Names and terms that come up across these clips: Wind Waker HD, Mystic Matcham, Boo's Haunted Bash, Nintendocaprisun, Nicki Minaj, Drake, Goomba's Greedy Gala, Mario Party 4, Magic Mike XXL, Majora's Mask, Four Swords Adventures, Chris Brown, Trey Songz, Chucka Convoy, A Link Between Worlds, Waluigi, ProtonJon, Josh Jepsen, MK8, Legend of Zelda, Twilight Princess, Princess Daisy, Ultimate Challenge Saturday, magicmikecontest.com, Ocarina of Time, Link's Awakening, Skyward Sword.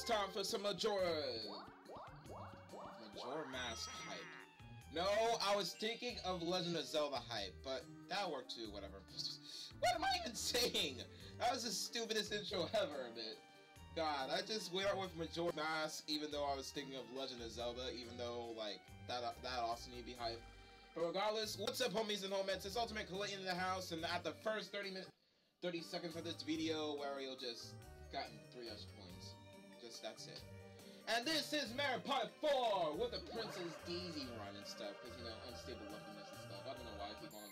It's time for some Majora's Mask hype. No, I was thinking of Legend of Zelda hype, but that'll work too, whatever. What am I even saying? That was the stupidest intro ever, a bit. God, I just went out with Majora's Mask, even though I was thinking of Legend of Zelda, even though, like, that also need to be hype. But regardless, what's up, homies and homeheads? It's Ultimate Collision in the house, and at the first 30 seconds of this video, Wario just gotten 3 points. Just, that's it. And this is Mario Party 4 with the Princess Daisy run and stuff, because, you know, unstable loveliness and stuff. I don't know why I keep on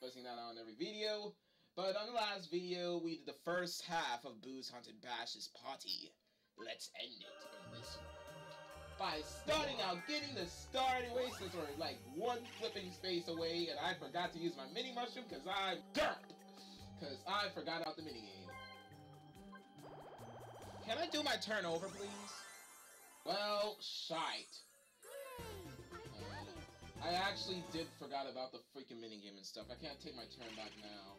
busting that out on every video. But on the last video, we did the first half of Boo's Haunted Bash's party. Let's end it in this one. By starting out, getting the star anyway, since we're like one flipping space away, and I forgot to use my mini mushroom because I derp! Because I forgot about the minigame. Can I do my turn over, please? Well, shite. I actually did forgot about the freaking minigame and stuff. I can't take my turn back now.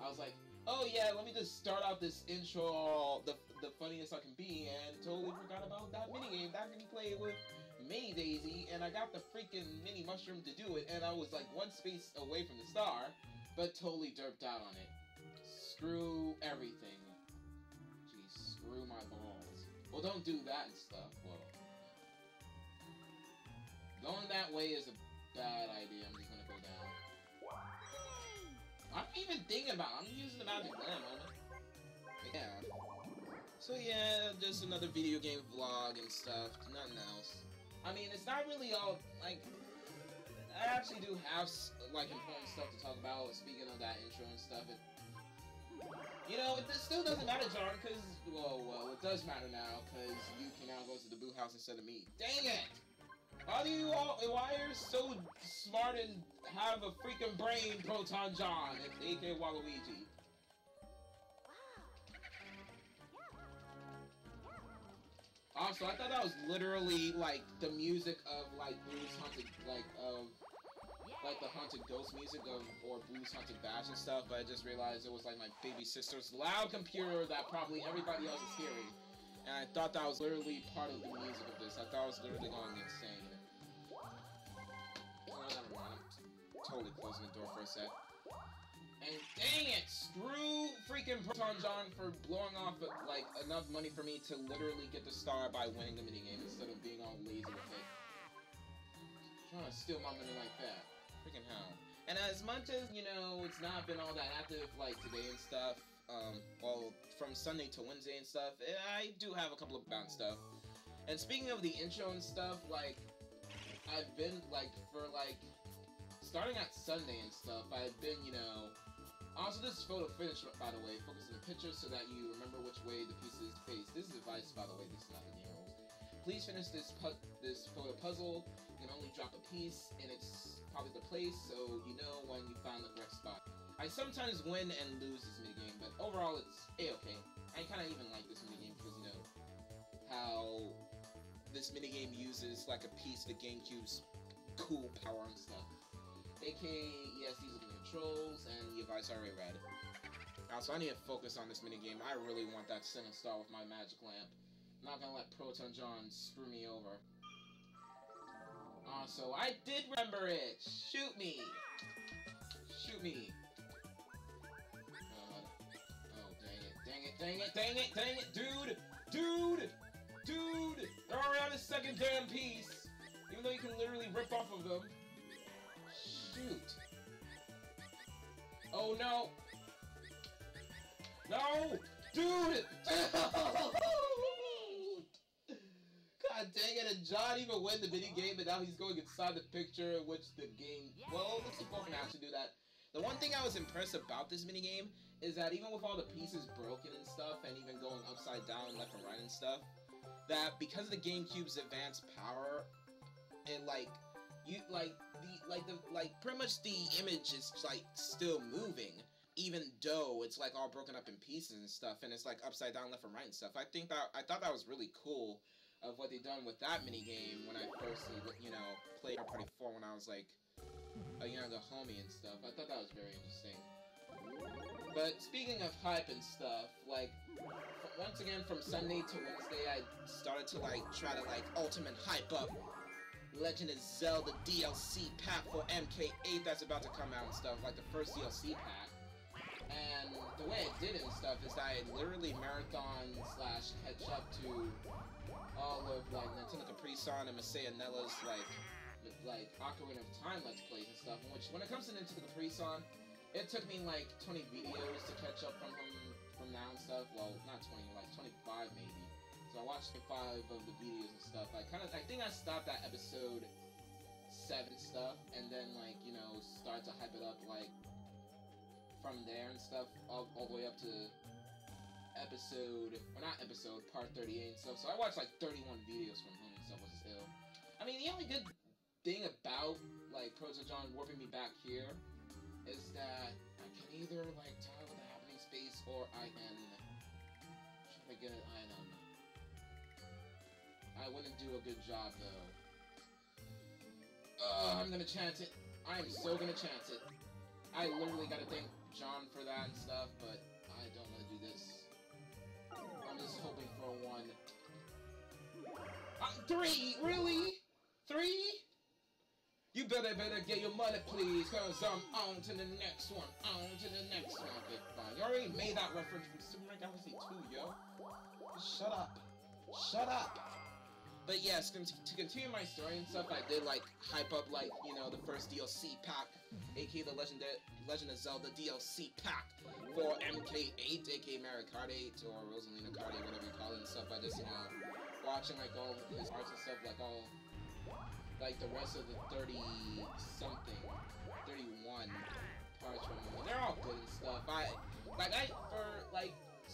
I was like, oh yeah, let me just start out this intro the funniest I can be, and totally forgot about that minigame that can be played with Mini Daisy, and I got the freaking mini mushroom to do it, and I was like one space away from the star, but totally derped out on it. Screw everything. Jeez, screw my balls. Well, don't do that and stuff. Well, going that way is a bad idea. I'm just gonna go down. I'm even thinking about it. I'm using the magic glam on it. Yeah. So yeah, just another video game vlog and stuff. Nothing else. I mean, it's not really all, like, I actually do have, like, important stuff to talk about, speaking of that intro and stuff. You know, it still doesn't matter, John, because, well, it does matter now, because you can now go to the Boo house instead of me. Dang it! Why are you so smart and have a freaking brain, ProtonJon, a.k.a. Waluigi? Also, I thought that was literally, like, the music of, like, Boo's Haunted, like, the Haunted Ghost music of, or Boo's Haunted Bash and stuff, but I just realized it was, like, my baby sister's loud computer that probably everybody else is hearing. And I thought that was literally part of the music of this. I thought I was literally going insane. Oh, never mind. I'm totally closing the door for a sec. And dang it! Screw freaking ProtonJon for blowing off, like, enough money for me to literally get the star by winning the minigame instead of being all lazy with it. Trying to steal my money like that. Freaking hell. And as much as, you know, it's not been all that active, like, today and stuff, well, from Sunday to Wednesday and stuff, I do have a couple of bounce stuff. And speaking of the intro and stuff, like, I've been, like, for, like, starting at Sunday and stuff, I've been, you know, also this is photo finish, by the way, focus on the picture so that you remember which way the piece is faced. This is advice, by the way, this is not a year old. Please finish this photo puzzle. You can only drop a piece, and it's probably the place, so you know when you find the correct spot. I sometimes win and lose this minigame, but overall it's a-okay. I kinda even like this minigame because, you know, how this minigame uses, like, a piece of the GameCube's cool power and stuff. AKA, yes, these are the controls, and the advice I already read. Also, I need to focus on this minigame. I really want that center star with my magic lamp. I'm not gonna let ProtonJon screw me over. Also, I did remember it! Shoot me! Shoot me! Oh, dang it, dang it, dang it, dang it, dang it, dude! Dude! Dude! They're already on the second damn piece! Even though you can literally rip off of them. Shoot! Oh no! No! Dude! God dang it, and John even win the mini game, and now he's going inside the picture in which the game... Well, let's see if I can actually do that. The one thing I was impressed about this minigame is that even with all the pieces broken and stuff, and even going upside down, left and right and stuff, that because of the GameCube's advanced power, and pretty much the image is, like, still moving, even though it's, like, all broken up in pieces and stuff, and it's, like, upside down, left and right and stuff. I thought that was really cool of what they done with that minigame when I first, you know, played Mario Party 4 when I was, like, a younger homie and stuff. I thought that was very interesting. But speaking of hype and stuff, like, once again, from Sunday to Wednesday, I started to try to ultimate hype up Legend of Zelda DLC pack for MK8 that's about to come out and stuff, like the first DLC pack. And the way I did it and stuff is that I literally marathon slash catch up to all of Nintendocaprisun and Masaya Nella's Ocarina of Time Let's Plays and stuff, in which when it comes to Nintendocaprisun, it took me like 20 videos to catch up from him from now and stuff. Well, not 20, like 25 maybe. So I watched 5 of the videos and stuff. I think I stopped at episode 7 stuff, and then start to hype it up from there and stuff, all the way up to part 38 and stuff. So I watched 31 videos from him and stuff, which is ill. I mean, the only good thing about ProtonJon warping me back here is that I can either tie with the happening space or I can try to get an item. I wouldn't do a good job though. I'm gonna chance it. I am so gonna chance it. I literally gotta thank John for that and stuff, but I don't wanna do this. I'm just hoping for a 1. 3! Really? 3? You better get your money, please, cause I'm on to the next one, Okay, fine. You already made that reference from Super Mario Galaxy 2, yo. Shut up. But yes, to continue my story and stuff, I did hype up the first DLC pack, aka the Legend of Zelda DLC pack for MK8, aka Mario Kart 8 or Rosalina Kart 8, whatever you call it and stuff. I just watching all his arts and stuff, all the rest of the 31 parts from him. They're all good and stuff.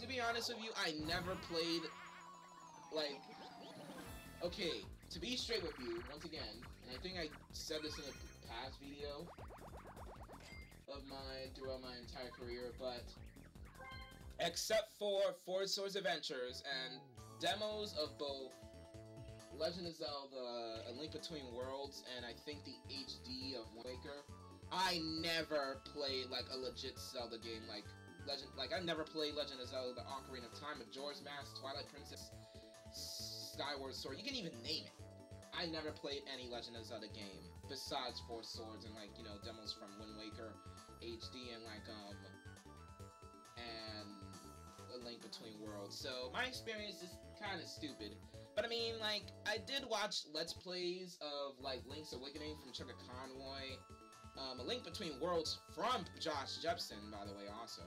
To be honest with you, I never played okay, to be straight with you, once again, and I think I said this in a past video of mine throughout my entire career, but except for Four Swords Adventures and demos of both Legend of Zelda, A Link Between Worlds, and I think the HD of Wind Waker, I never played a legit Zelda game I never played Legend of Zelda, the Ocarina of Time, Majora's Mask, Twilight Princess, Skyward Sword, you can even name it. I never played any Legend of Zelda game besides Four Swords and demos from Wind Waker HD and A Link Between Worlds. So my experience is kind of stupid, but I mean I did watch Let's Plays of Link's Awakening from Chucka Convoy, A Link Between Worlds from Josh Jepsen, by the way, also,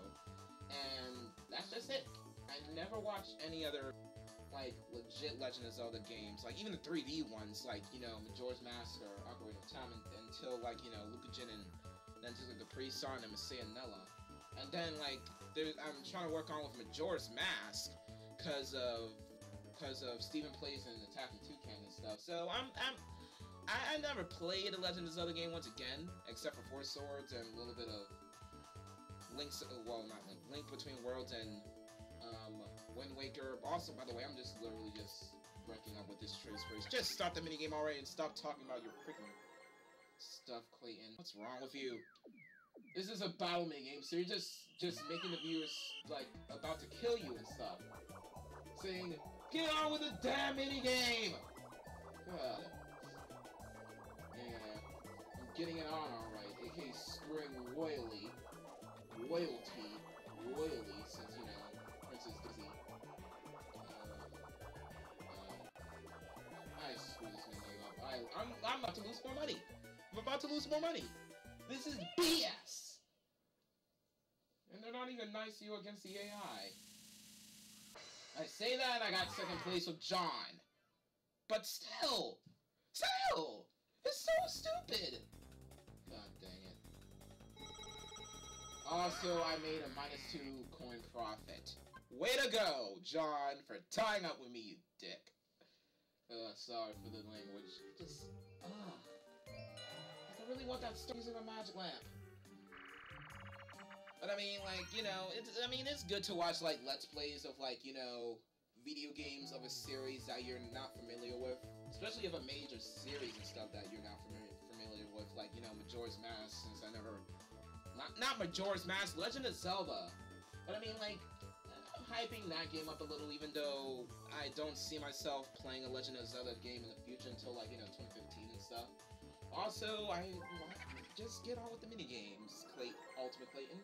and that's just it. I never watched any other legit Legend of Zelda games, even the 3D ones, Majora's Mask or Ocarina of Time, until, Lucajin and then just Capricorn and Masaya Nella. And then, I'm trying to work on with Majora's Mask, because of Steven Plays and Attacking Toucan and stuff, so I never played a Legend of Zelda game once again, except for Four Swords and a little bit of Link Between Worlds and Wind Waker. Also, by the way, I'm just literally breaking up with this Trey Songz. Just stop the minigame already and stop talking about your freaking stuff, Clayton. What's wrong with you? This is a battle minigame, so you're just making the viewers, about to kill you and stuff. Saying, get on with the damn minigame! God. Yeah. I'm getting it on alright, aka screwing royalty, since, Princess Daisy. I screwed this minigame up. I'm about to lose more money! This is BS! And they're not even nice to you against the AI. I say that and I got second place with John. But still! It's so stupid! God dang it. Also, I made a -2 coin profit. Way to go, John, for tying up with me, you dick. Sorry for the language. I don't really want that story in a magic lamp. But I mean, it's good to watch, Let's Plays of, video games of a series that you're not familiar with. Especially of a major series and stuff that you're not familiar with, Majora's Mask, since I never... Not Majora's Mask, Legend of Zelda. But I mean, hyping that game up a little, even though I don't see myself playing a Legend of Zelda game in the future until, like, you know, 2015 and stuff. Also, just get on with the minigames, Ultimate Clayton,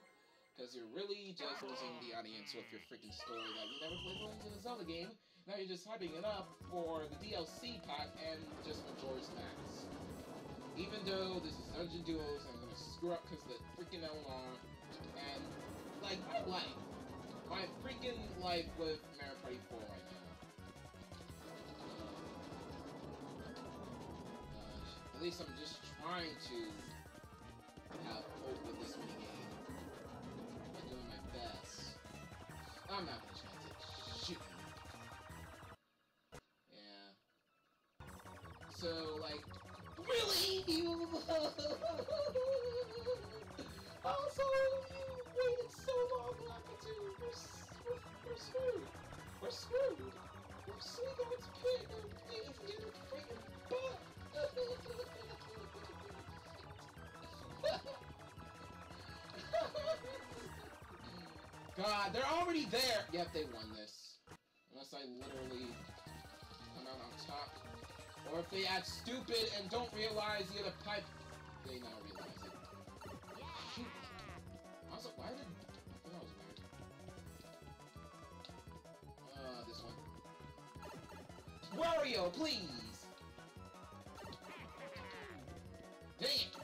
because you're really just losing the audience with your freaking story that you never played the Legend of Zelda game. Now you're just hyping it up for the DLC pack and just Majora's Mask. Even though this is Dungeon Duos, I'm gonna screw up because of the freaking LR, and, like, my life. My freaking life with Mario Party 4 right now. Gosh. At least I'm just trying to have hope with this minigame. I'm doing my best. I'm not gonna chance it. Shoot. Yeah. So, like, really? Also, waited so long for that to we're screwed. We're screwed. We're still going to pit and things get a freaking butt. God, they're already there. Yep, they won this. Unless I literally come out on top. Or if they act stupid and don't realize the other pipe, they now realize it. Shoot. Also, why did... I thought that was weird. This one. Wario, please! Dang it!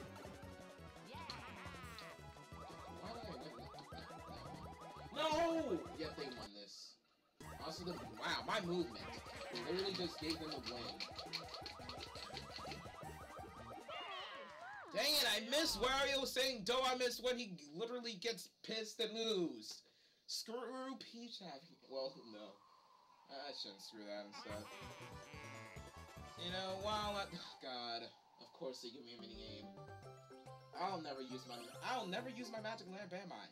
Why did I win that? No! Yep, they won this. Also, the... Wow, my movement. It literally just gave them a win. Dang it, I miss Wario saying do I miss when he literally gets pissed and moves. Screw Peach having... Well, no. I shouldn't screw that and stuff. You know, while I... God. Of course they give me a minigame. I'll never use my magic lamp, am I?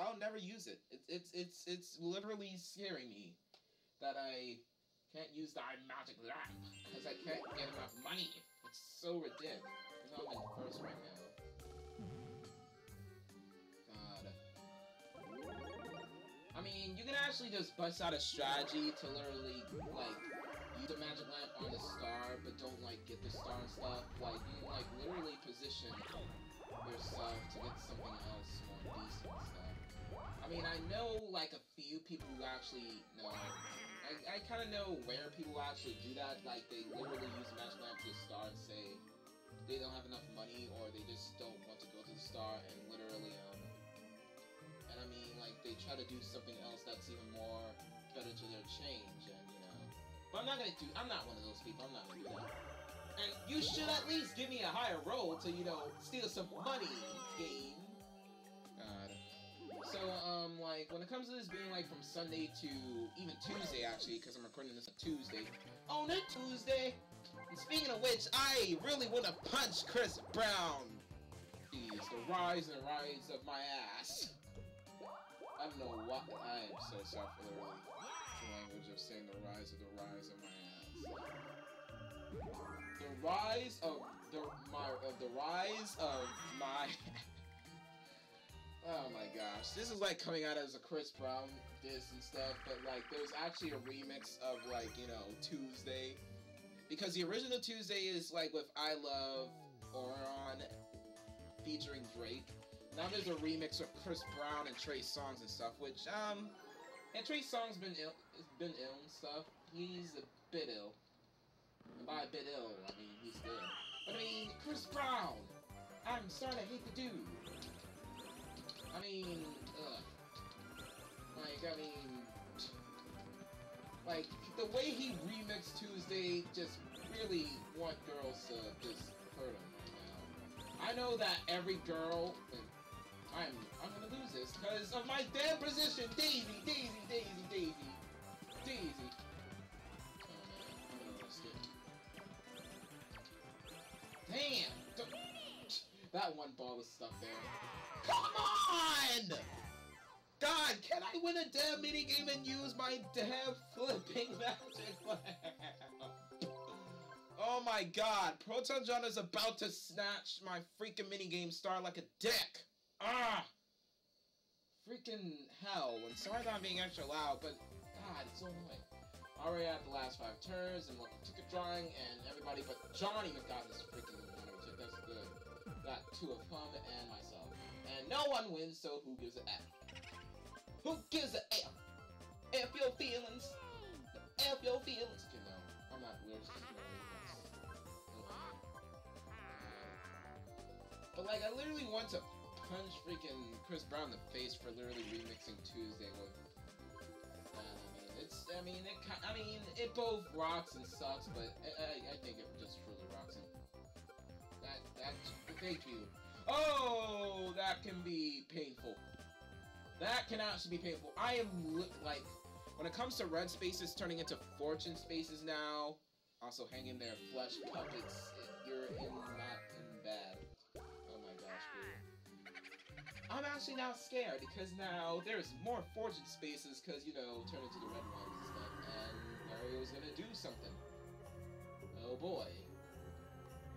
I'll never use it. It's literally scaring me that I can't use the magic lamp because I can't get enough money. It's so ridiculous. I'm in first right now. God. I mean, you can actually just bust out a strategy to literally, like, use the magic lamp on the star, but don't, like, get the star and stuff. Like, you can, like, literally position yourself to get something else more decent and stuff. I mean, I know, like, a few people who actually know. I kind of know where people actually do that. Like, they literally use the magic lamp to the star and say they don't have enough money or they just don't want to go to the star and literally, and I mean, like, they try to do something else that's even more better to their change, and, you know. But I'm not one of those people, I'm not gonna do that. And you should at least give me a higher roll to, you know, steal some money, game. God. So, like, when it comes to this being, like, from Sunday to even Tuesday, actually, because I'm recording this on Tuesday. On a Tuesday! And speaking of which, I really want to punch Chris Brown! Jeez, the rise and rise of my ass. I don't know what, I am so sorry for literally the language of saying the rise of my ass. The rise of my... Oh my gosh, this is like coming out as a Chris Brown diss and stuff, but like there's actually a remix of like, you know, Tuesday. Because the original Tuesday is like with I Love Oron featuring Drake. Now there's a remix with Chris Brown and Trey Songz and stuff, which, and Trey Songz been ill and stuff. He's a bit ill. And by a bit ill, I mean, he's dead. But I mean, Chris Brown! I'm starting to hate the dude. I mean, ugh. Like, I mean... Like, the way he remixed Tuesday just really want girls to just hurt him right now. I know that every girl... I'm gonna lose this because of my damn position! Daisy! Daisy! Daisy! Daisy! Daisy! Oh, man. I'm gonna risk it. Damn! That one ball was stuck there. Come on! God, can I win a damn minigame and use my damn flipping magic lamp? Oh my god, ProtonJon is about to snatch my freaking minigame star like a dick! Ah! freaking hell. And sorry that I'm being extra loud, but God, it's so annoying. Already at the last 5 turns, and look at ticket drawing, and everybody but Johnny has gotten this freaking one, which that's good. Got 2 of him and myself. And no one wins, so who gives a F? Who gives a F? F your feelings! F your feelings! You know, I'm not weird, just anyway. But like, I literally want to punch freaking Chris Brown in the face for literally remixing Tuesday with... I mean, it both rocks and sucks, but I think it just truly rocks. And thank you. Oh, that can be painful. That can actually be painful. I am, like, when it comes to red spaces turning into fortune spaces now, also hanging there, flesh puppets, you're in not in bad. Oh my gosh, dude. I'm actually now scared, because now there's more fortune spaces, because, you know, turn into the red ones and stuff, and Mario's gonna do something. Oh boy.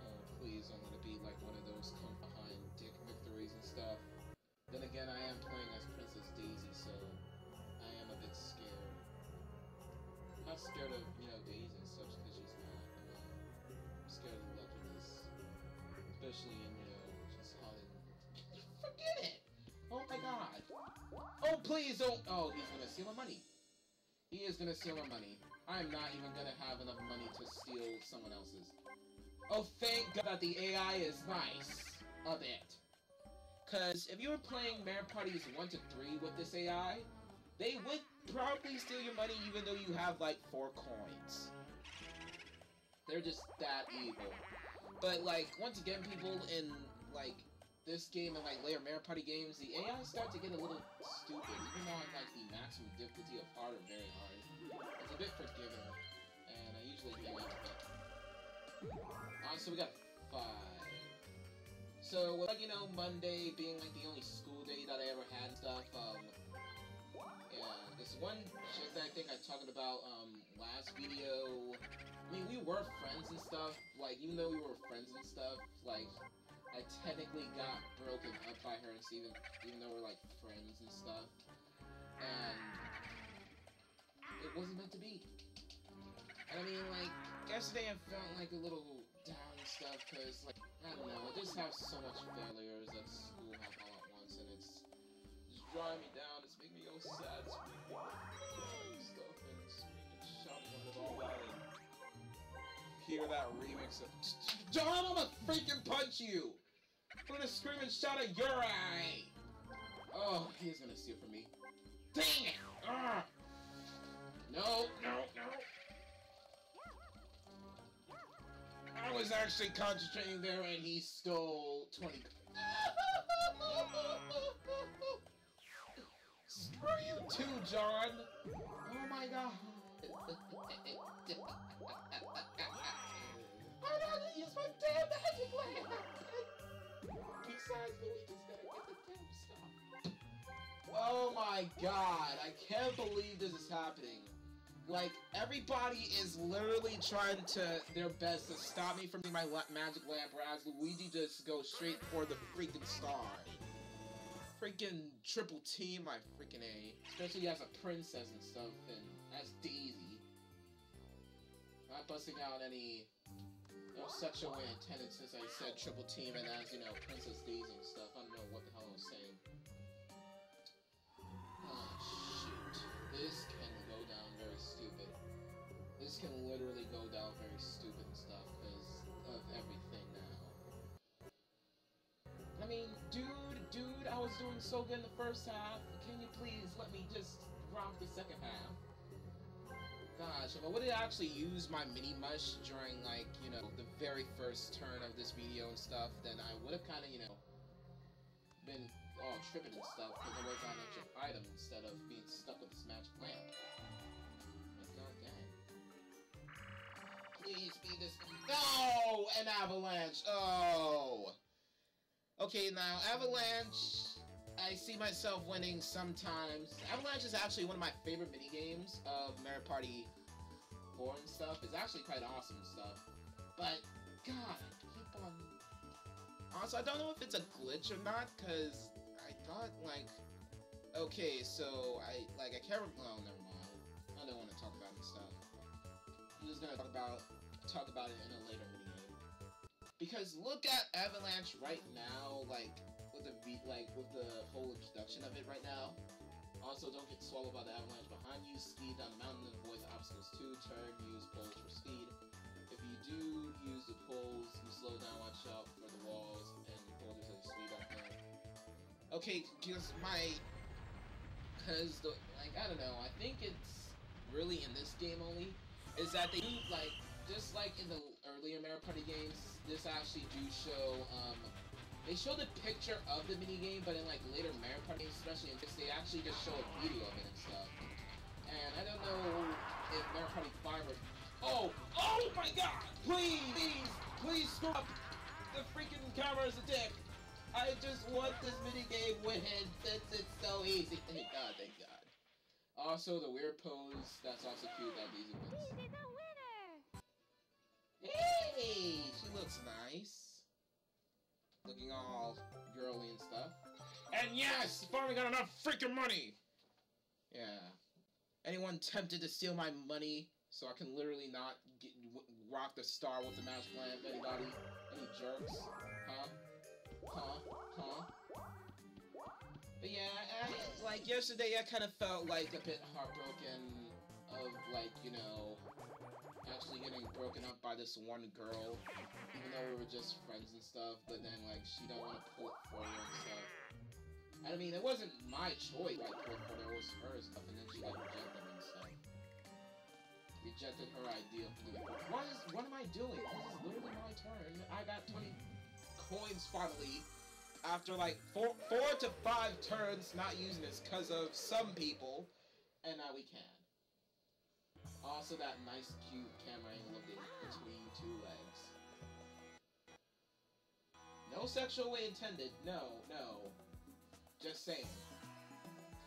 Oh, please, I'm gonna be like one of those come-behind dick victories and stuff. Then again, I am playing as Princess Daisy, so I am a bit scared. I'm not scared of, you know, Daisy and such, because she's not, you know, I'm scared of Legends, especially in, you know, just Hollywood. Forget it! Oh my god! Oh please don't! Oh, he's gonna steal my money! He is gonna steal my money. I'm not even gonna have enough money to steal someone else's. Oh, thank god that the AI is nice! A bit. Cause if you were playing Mario Parties 1 to 3 with this AI, they would probably steal your money even though you have like 4 coins. They're just that evil. But like, once again, people in like... this game and like later Mario Party games, the AI start to get a little stupid, even though I'm like the maximum difficulty of hard or very hard. It's a bit forgiving, and I usually get like that. Alright, so we got 5. So, like, you know, Monday being like the only school day that I ever had and stuff, yeah, this one chick that I think I talked about, last video, I mean, we were friends and stuff, like, even though we were friends and stuff, like, I technically got broken up by her, even though we're like friends and stuff, and it wasn't meant to be. And I mean, like, yesterday I felt like a little down and stuff, cause like, I don't know, I just have so much failures at school all at once, and it's just drawing me down, it's making me go sad, it's making me crying stuff, and it's making me shouting it all out, and hear that remix of John, I'm gonna freaking punch you! I'm gonna scream and shout at your eye! Oh, he is gonna steal from me. Dang it! Ugh. No! I was actually concentrating there and he stole 20. Screw you too, John! Oh my god! I'm not gonna use my damn magic land! Besides, the weakest better get the damn stuff. Oh my god, I can't believe this is happening. Like, everybody is literally trying to their best to stop me from doing my magic lamp, whereas Luigi just goes straight for the freaking star. Freaking triple T, my freaking A. Especially as a princess and stuff, and as Daisy. Not busting out any no sexual intent since I said triple team and as, you know, Princess Daisy and stuff. I don't know what the hell I was saying. Oh, shoot. This can go down very stupid. This can literally go down very stupid and stuff because of everything now. I mean, dude, I was doing so good in the first half. Can you please let me just rock the second half? Gosh, if I would've actually used my mini-mush during, like, you know, the very first turn of this video and stuff, then I would've kinda, you know, been all tripping and stuff, because I would've gotten an extra item instead of being stuck with this magic lamp. But god damn. Please be this- No! An avalanche! Oh! Okay, now, avalanche... I see myself winning sometimes. Avalanche is actually one of my favorite minigames of Mario Party 4 and stuff. It's actually quite awesome and stuff. But, god, keep on... Also, I don't know if it's a glitch or not, because I thought, like, Okay, so I can't remember. Oh, never mind. I don't want to talk about this stuff. I'm just gonna talk about it in a later video. Because look at Avalanche right now, with the whole introduction of it right now. Also, don't get swallowed by the avalanche behind you. Ski down the mountain and avoid the obstacles too. Turn, use poles for speed. If you do use the poles, you slow down, watch out for the walls, and hold yourself to speed up there. Okay, I don't know, I think it's really in this game only, is that they do, just like in the earlier Mario Party games, this actually do show, they show the picture of the minigame, but in later Mario Party, especially in this, they actually just show a video of it and stuff. And I don't know if Mario Party 5 or... Oh my god! Please screw up! The freaking camera's a dick! I just want this minigame with it since it's so easy. Thank god, thank god. Also, the weird pose, that's also cute, that Daisy wins. Daisy the winner! Hey! She looks nice. Looking all girly and stuff. And yes! Finally got enough freaking money! Yeah. Anyone tempted to steal my money so I can literally not rock the star with the magic lamp? Anybody? Any jerks? Huh? But yeah, yesterday I kind of felt a bit heartbroken of, actually getting broken up by this one girl, even though we were just friends and stuff, but then, she don't want to pull it for you and stuff. I mean, it wasn't my choice, pull it for her, it was hers, but then she, rejected me and stuff. Rejected her idea of doing it. What am I doing? This is literally my turn. I got 20 coins finally, after, 4 to 5 turns not using this because of some people, and now we can. Also, that nice, cute camera angle between two legs. No sexual way intended. No. Just saying.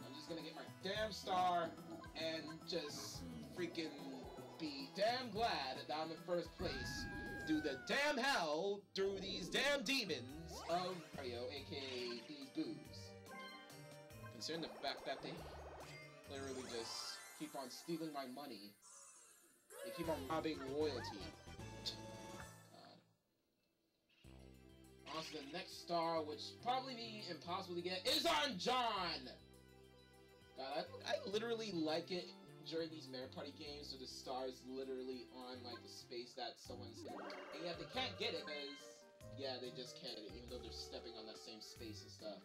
I'm just gonna get my damn star and just freaking be damn glad that I'm in first place through the damn hell, through these damn demons of Mario, aka these boobs. Considering the fact that they literally just keep on stealing my money. They keep on robbing loyalty. God. Also, the next star, which probably be impossible to get, is on John! God, I literally like it during these Mario Party games, so the star is literally on, the space that someone's in. And yet they can't get it, because, yeah, they just can't get it, even though they're stepping on that same space and stuff.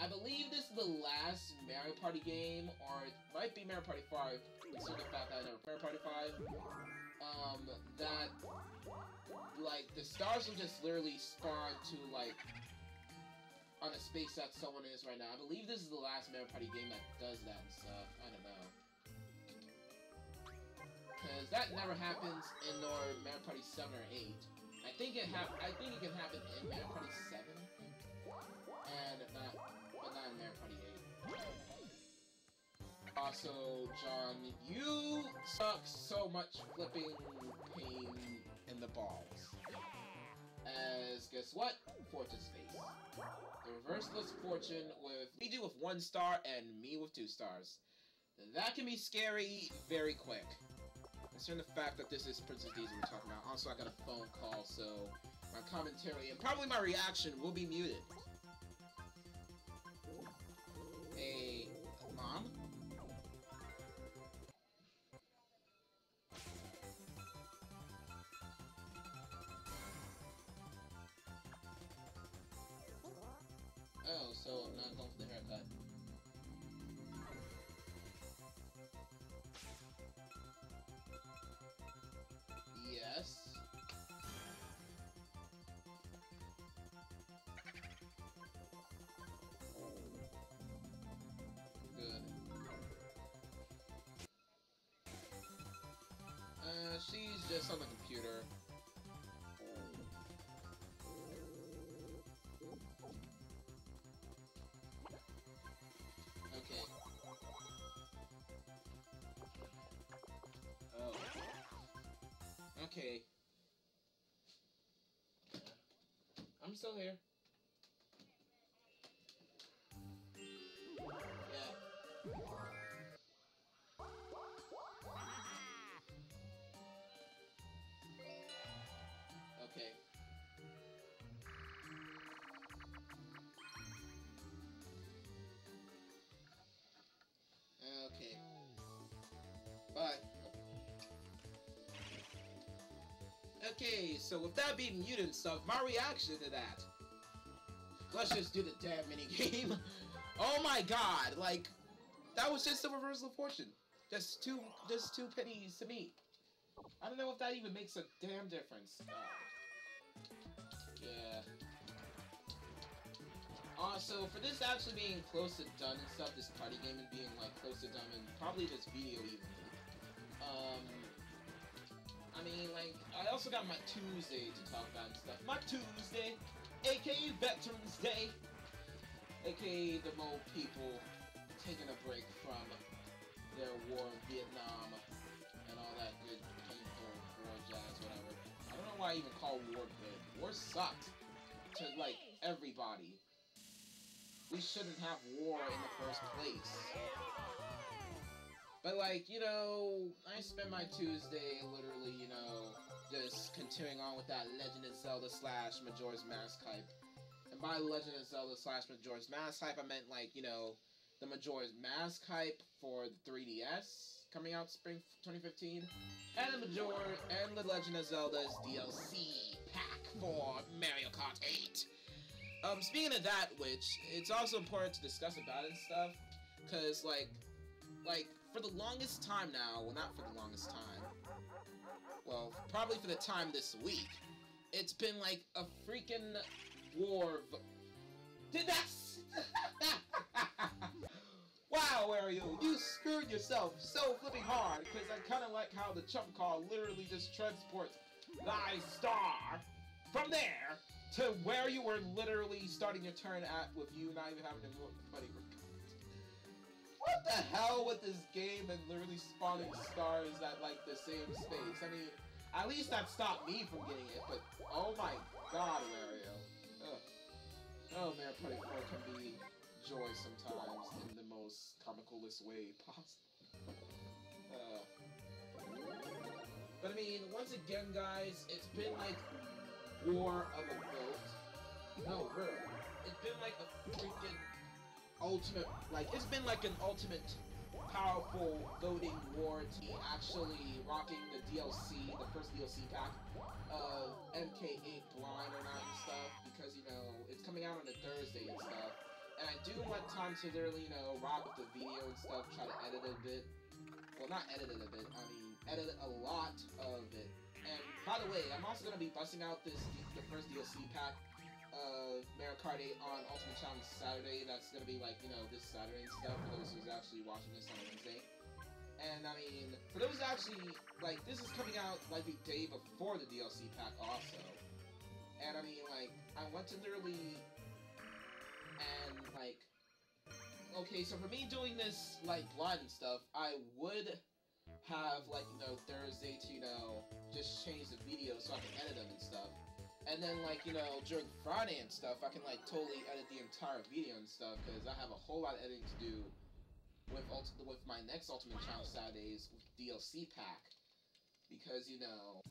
I believe this is the last Mario Party game, or it might be Mario Party 5, considering the fact that I never played Mario Party 5, that, the stars will just literally spawn to, on a space that someone is right now. I believe this is the last Mario Party game that does that and stuff. I don't know. Because that never happens in Mario Party 7 or 8. I think it can happen in Mario Party 7. And not in Mario Party 8. Also, John, you suck so much flipping pain in the balls. As, guess what? Fortune's face. The reverseless fortune with Luigi with 1 star and me with 2 stars. That can be scary very quick. Considering the fact that this is Princess Daisy we're talking about. Also, I got a phone call, so my commentary and probably my reaction will be muted. Hey, Mom? Oh, so I'm not going for the haircut. Yes. She's just on the computer. Okay. Oh. Okay. I'm still here. Yeah. Okay, so with that being mute and stuff, my reaction to that. Let's just do the damn minigame. Oh my god, like, that was just the reversal of fortune. Just two pennies to me. I don't know if that even makes a damn difference. Yeah. Also, for this actually being close to done and stuff, this party game and being like close to done and probably this video even. I mean, like, I also got my Tuesday to talk about and stuff. My Tuesday, aka Veterans Day, aka the more people taking a break from their war in Vietnam and all that good people, war jazz, whatever. I don't know why I even call war good. War sucks to, like, everybody. We shouldn't have war in the first place. But, like, you know, I spend my Tuesday literally, you know, just continuing on with that Legend of Zelda / Majora's Mask hype. And by Legend of Zelda / Majora's Mask hype, I meant, like, you know, the Majora's Mask hype for the 3DS coming out spring 2015, and the Legend of Zelda's DLC pack for Mario Kart 8. Speaking of that, which it's also important to discuss about it and stuff, cause like for the longest time now, well, not for the longest time, well, probably for the time this week, it's been like a freaking war. Did that? Wow, Ariel, you screwed yourself so flipping hard, cause I kind of like how the chump call literally just transports thy star from there to where you were literally starting your turn at with you not even having to move buddy. What the hell with this game and literally spawning stars at like the same space? I mean, at least that stopped me from getting it, but oh my god, Mario. Ugh. Oh, Mario Party 4 can be joy sometimes in the most comicalist way possible. But I mean, once again, guys, it's been like war of a goat. No, really. It's been like a freaking ultimate, like, it's been like an ultimate powerful voting war to actually rocking the DLC, the first DLC pack of MK8 blind or not and stuff, because, you know, it's coming out on a Thursday and stuff. And I do want time to literally, you know, rock with the video and stuff, try to edit it a bit. Well, not edit it a bit, I mean, edit a lot of it. And by the way, I'm also going to be busting out the first DLC pack of Mario Kart 8 on Ultimate Challenge Saturday. That's going to be like, you know, this Saturday and stuff for those who's actually watching this on Wednesday. And I mean, for those actually, like, this is coming out like the day before the DLC pack also. And I mean, like, I went to literally, and like, okay, so for me doing this, like, blind and stuff, I would have, like, you know, Thursday to, you know, just change the video so I can edit them and stuff. And then, like, you know, during Friday and stuff, I can, like, totally edit the entire video and stuff, because I have a whole lot of editing to do with my next Ultimate Challenge Saturdays DLC pack. Because, you know...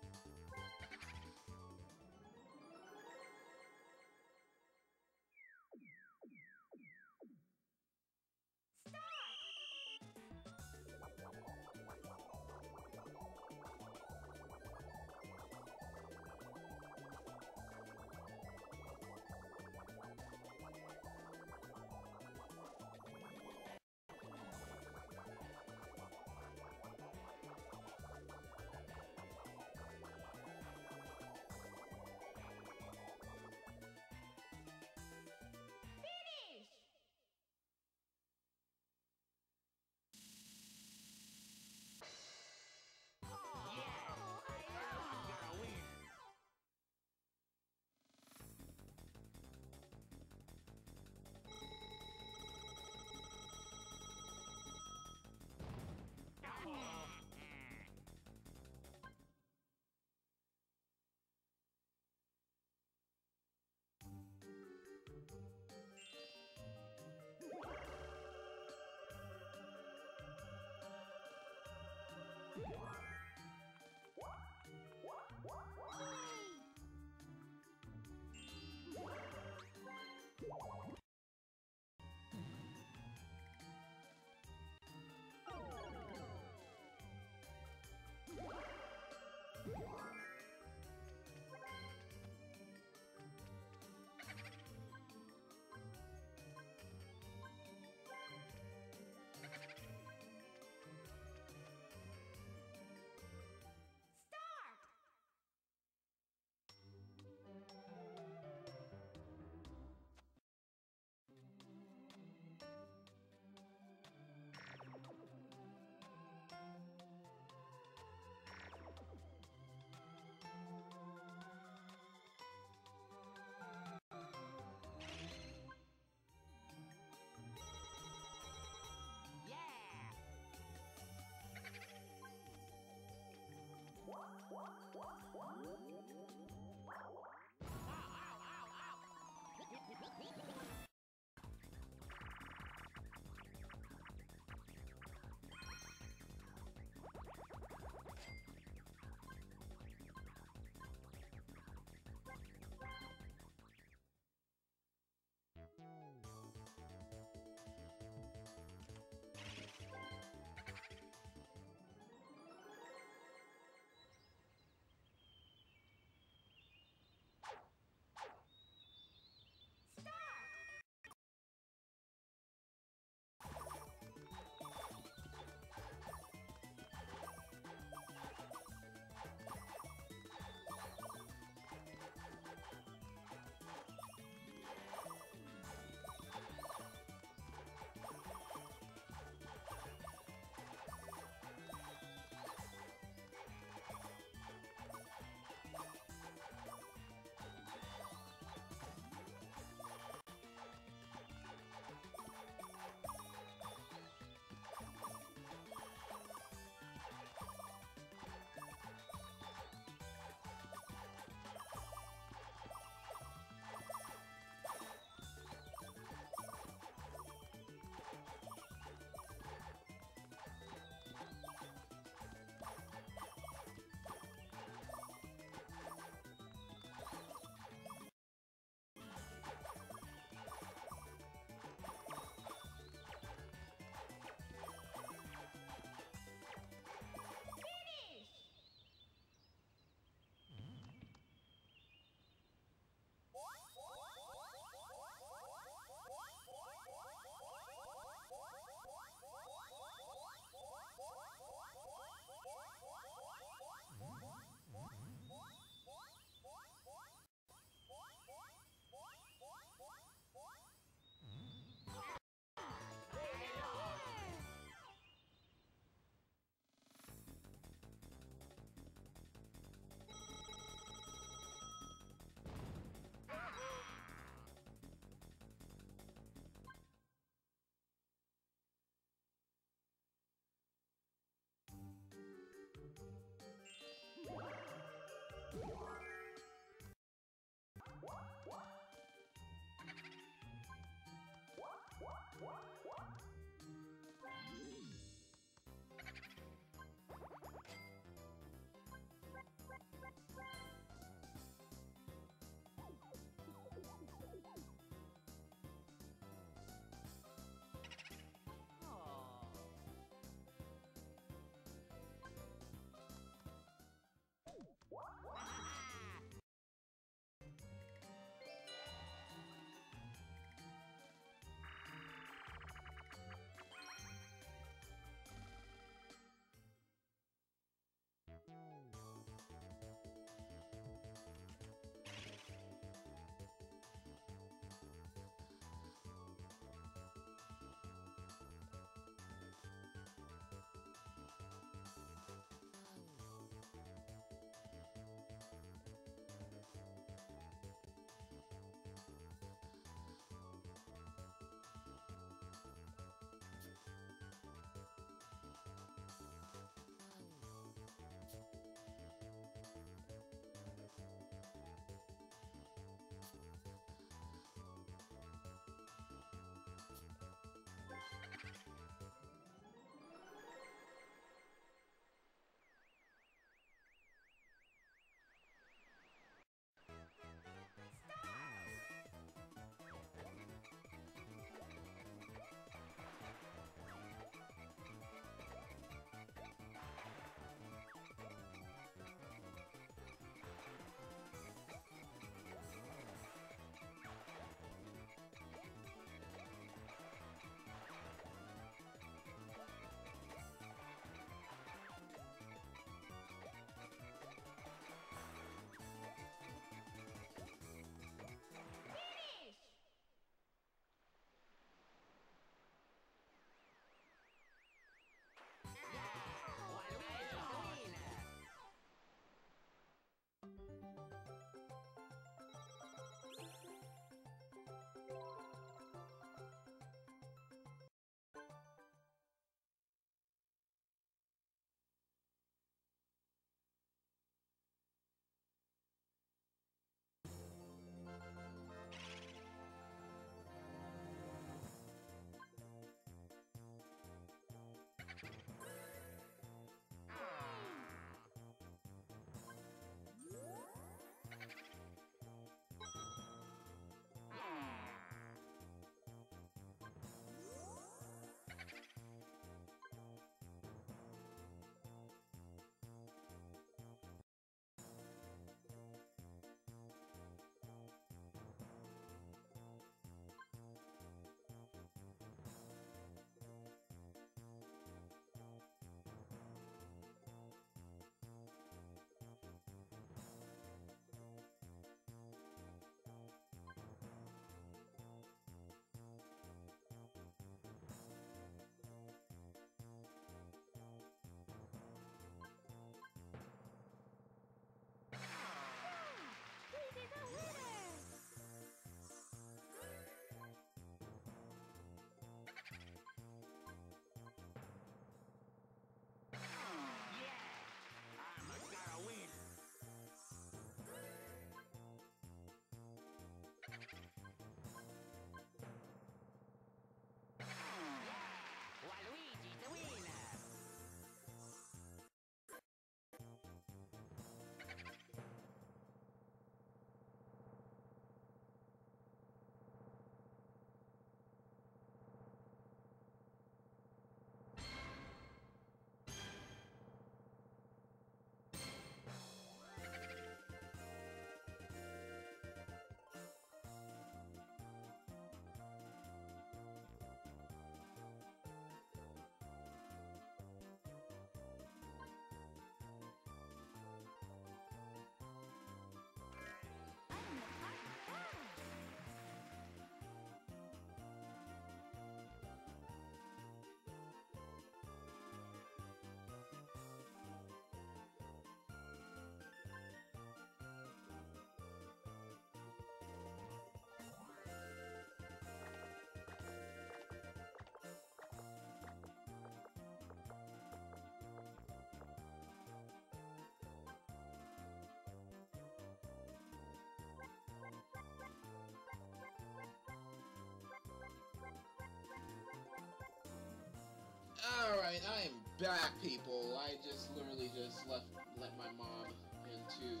Alright, I am back, people. I just literally just let my mom into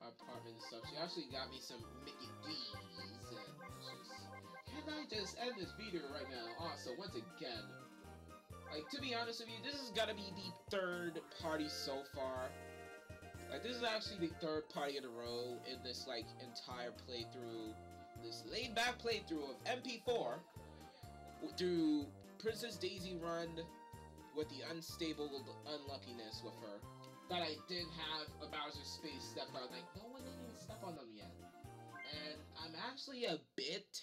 our apartment and stuff. She actually got me some Mickey D's. And can I just end this video right now? Also, once again, like, to be honest with you, this is gotta be the third party so far. Like, this is actually the third party in a row in this, like, entire playthrough, this laid-back playthrough of MP4 through Princess Daisy run with the unstable unluckiness with her. That I did have a Bowser Space step on, like, no one didn't even step on them yet. And I'm actually a bit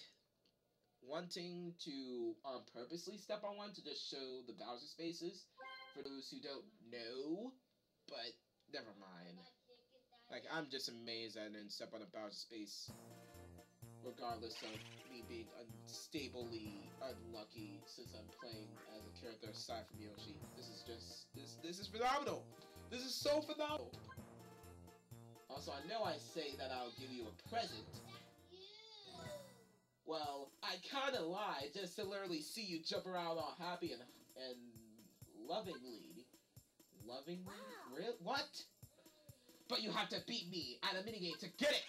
wanting to purposely step on one to just show the Bowser Spaces for those who don't know, but never mind. Like, I'm just amazed I didn't step on a Bowser Space, regardless of me being unstably unlucky since I'm playing as a character aside from Yoshi. This is just, this is phenomenal! This is so phenomenal! Also, I know I say that I'll give you a present. Well, I kinda lied just to literally see you jump around all happy and lovingly. Lovingly? Really? What? But you have to beat me at a minigame to get it!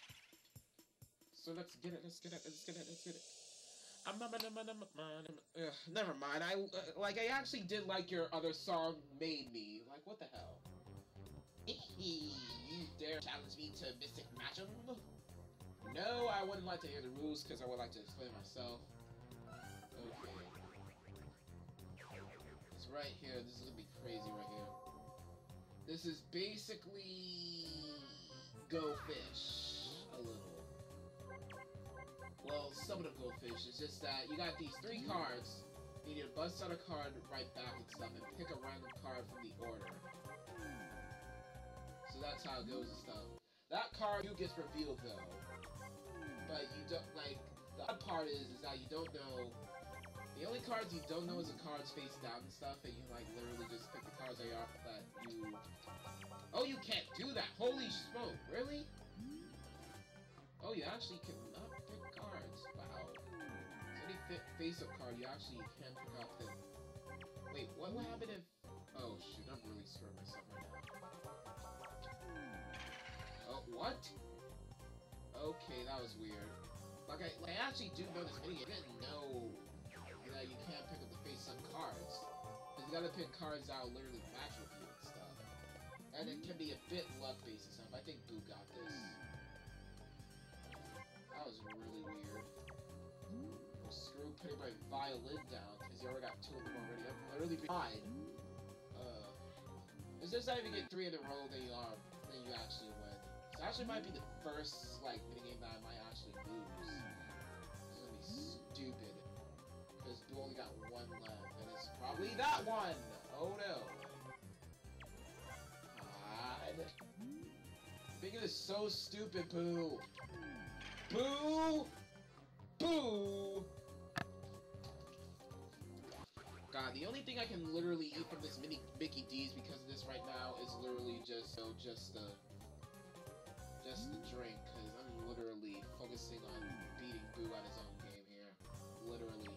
So let's get it, let's get it, let's get it, let's get it. Never mind, I actually did like your other song, Made Me. Like, what the hell? You dare challenge me to Mystic Matcham? No, I wouldn't like to hear the rules, because I would like to explain myself. Okay. It's right here, this is gonna be crazy right here. This is basically... Go Fish. A little. Well, some of the goldfish, it's just that you got these three cards, you need to bust out a card right back and stuff, and pick a random card from the order. So that's how it goes and stuff. That card you gets revealed though, but you don't, like, the odd part is that you don't know, the only cards you don't know is the cards face down and stuff, and you like literally just pick the cards that you are, that you... Oh, you can't do that! Holy smoke, really? Oh, you actually cannot pick cards. Wow. So any face-up card, you actually can pick off them. Wait, what would happen if... Oh, shoot, I'm really screwing myself right now. Oh, what? Okay, that was weird. Like, I actually do know this video. I didn't know that you can't pick up the face-up cards. Because you gotta pick cards that will literally match with you and stuff. And it can be a bit luck-based and stuff. I think Boo got this. That was really weird. Well, screw putting my violin down, because you already got two of them already. I'm literally behind. It's just that if you get three in a row, then you actually win. So actually might be the first, like, minigame that I might actually lose. It's gonna be stupid. Because Boo only got one left, and it's probably that one! Oh no. God. Big is so stupid, Boo! Boo! Boo! God, the only thing I can literally eat from this mini Mickey D's because of this right now is literally just, you know, just the drink, because I'm literally focusing on beating Boo at his own game here. Literally.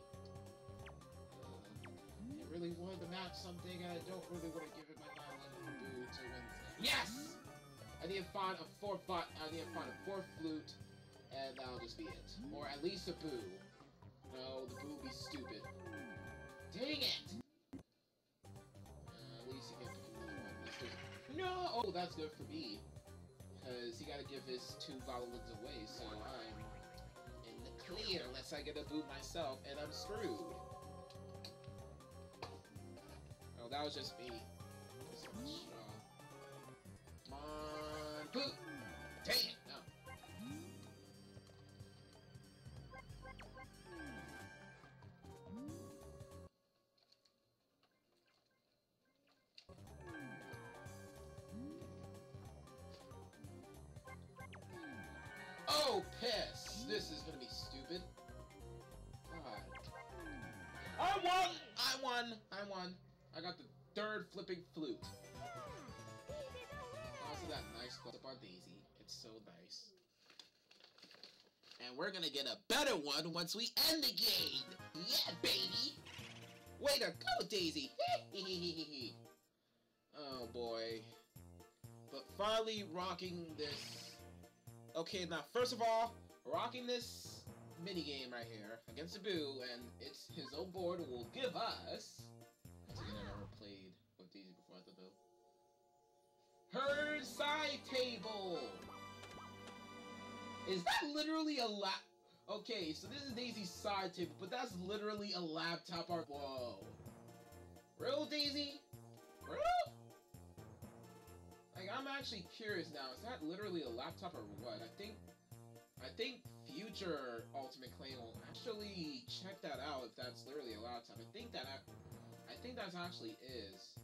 I really wanted to match something, and I don't really want to give it my violin for Boo to win. Yes! I need to find a fourth flute. And that'll just be it. Or at least a Boo. No, the Boo be stupid. Dang it! At least he can't pick another one. No! Oh, that's good for me. Because he gotta give his two violins away, so I'm in the clear unless I get a Boo myself, and I'm screwed. Oh, that was just me. Come on, Boo! Dang it! No. Oh, piss! This is gonna be stupid. God. I won! I won! I won! I got the third flipping flute. Also that nice clip on Daisy. It's so nice. And we're gonna get a better one once we end the game! Yeah, baby! later. Go, Daisy! Oh, boy. But finally rocking this... Okay, now, first of all, rocking this minigame right here against Boo, and it's his own board will give us... Once again, I never played with Daisy before, I thought, though. Her side table! Is that literally a lap? Okay, so this is Daisy's side table, but that's literally a laptop art. Whoa. Real, Daisy? Real? Like, I'm actually curious now. Is that literally a laptop or what? I think future Ultimate Claim will actually check that out if that's literally a laptop. I think that actually is.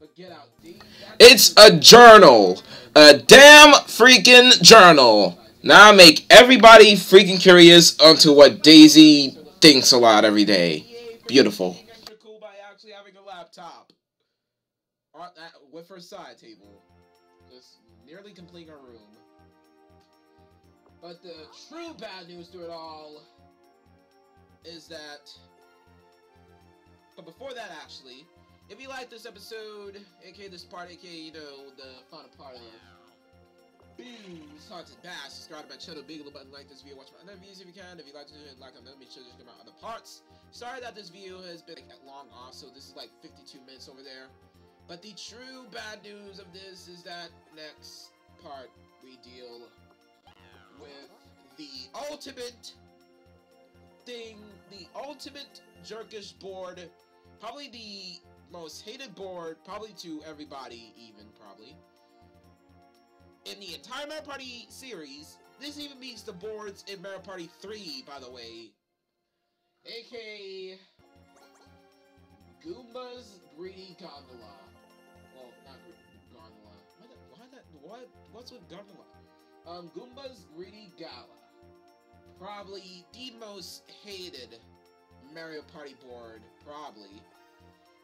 But get out, Daisy. It's a journal. A damn freaking journal. Now I make everybody freaking curious onto what Daisy thinks a lot every day. Beautiful. Extra cool by actually having a laptop. With her side table. Just nearly completing her room. But the true bad news to it all is that... But before that, actually, if you like this episode, aka this part, aka, you know, the final part of Boo's Haunted Bash, subscribe to my channel, big little button, like this video, watch my other videos if you can. If you like to do it, like, make sure to check out my other parts. Sorry that this video has been like, long off, so this is like 52 minutes over there. But the true bad news of this is that next part we deal with the ultimate thing, the ultimate jerkish board, probably the most hated board, probably to everybody even, probably. In the entire Mario Party series, this even beats the boards in Mario Party 3, by the way. A.K.A. Goomba's Greedy Gondola. Well, not Gondola. What's with Gondola? Goomba's Greedy Gala. Probably the most hated Mario Party board, probably,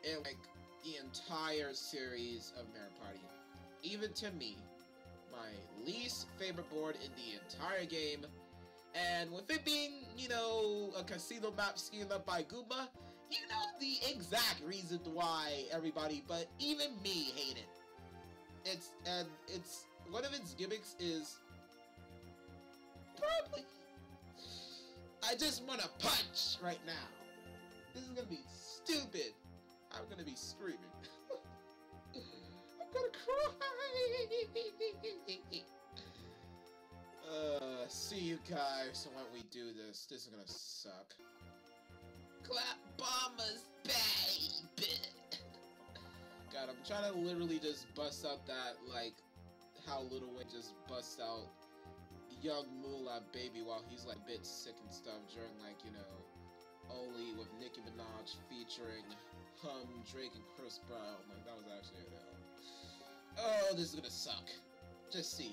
in, like, the entire series of Mario Party. Even to me. My least favorite board in the entire game, and with it being, you know, a casino map schemed up by Goomba, you know the exact reason why everybody, but even me, hate it. It's one of its gimmicks is probably I just want to punch right now. This is gonna be stupid. I'm gonna be screaming. I'm gonna cry! See you guys when we do this. This is gonna suck. Clap bombers, baby! God, I'm trying to literally just bust out that, like, how Little Wayne just busts out young Moolah Baby while he's, like, a bit sick and stuff during, like, you know, Oli with Nicki Minaj featuring Drake and Chris Brown. Like, that was actually, you know. Oh, this is gonna suck. Just see.